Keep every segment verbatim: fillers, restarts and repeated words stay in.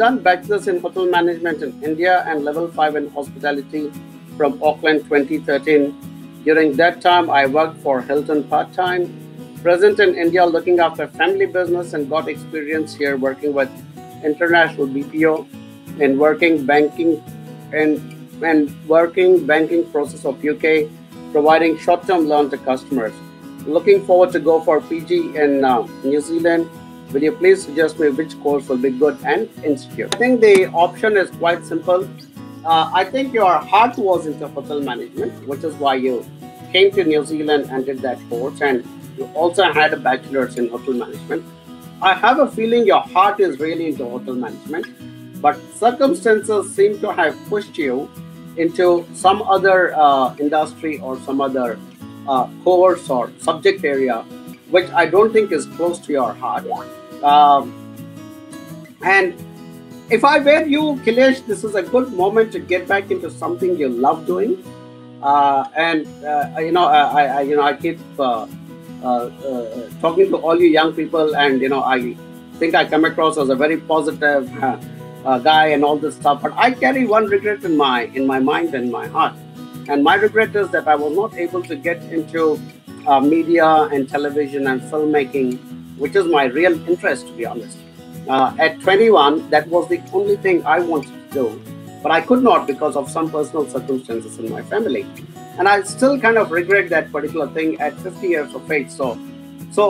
done bachelor's in hotel management in India and level five in hospitality from Auckland twenty thirteen. During that time, I worked for Hilton part-time. Present in India looking after family business and got experience here working with international B P O and working banking and, and working banking process of U K, providing short-term loan to customers. Looking forward to go for P G in uh, New Zealand. Will you please suggest me which course will be good and institute? I think the option is quite simple. Uh, I think your heart was into hotel management, which is why you came to New Zealand and did that course, and you also had a bachelor's in hotel management. I have a feeling your heart is really into hotel management, but circumstances seem to have pushed you into some other uh, industry or some other uh, course or subject area, which I don't think is close to your heart. Um, and if I were you, Kailash, this is a good moment to get back into something you love doing. Uh, and uh, you know, I, I you know I keep uh, uh, uh, talking to all you young people, and you know, I think I come across as a very positive uh, uh, guy and all this stuff. But I carry one regret in my in my mind and my heart, and my regret is that I was not able to get into Uh, media and television and filmmaking, which is my real interest, to be honest. Uh, at twenty-one, that was the only thing I wanted to do, but I could not because of some personal circumstances in my family. And I still kind of regret that particular thing at fifty years of age. So, so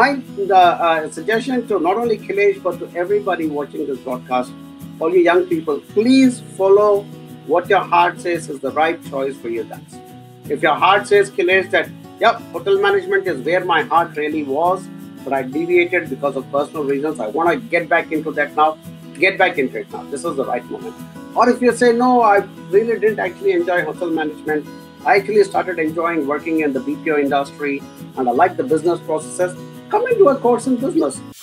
my uh, uh, suggestion to not only Kailash, but to everybody watching this broadcast, all you young people, please follow what your heart says is the right choice for you guys. If your heart says, Kailash, that yep, hotel management is where my heart really was, but I deviated because of personal reasons. I want to get back into that now. Get back into it now. This is the right moment. Or if you say, no, I really didn't actually enjoy hotel management. I actually started enjoying working in the B P O industry, and I like the business processes. Come and do a course in business.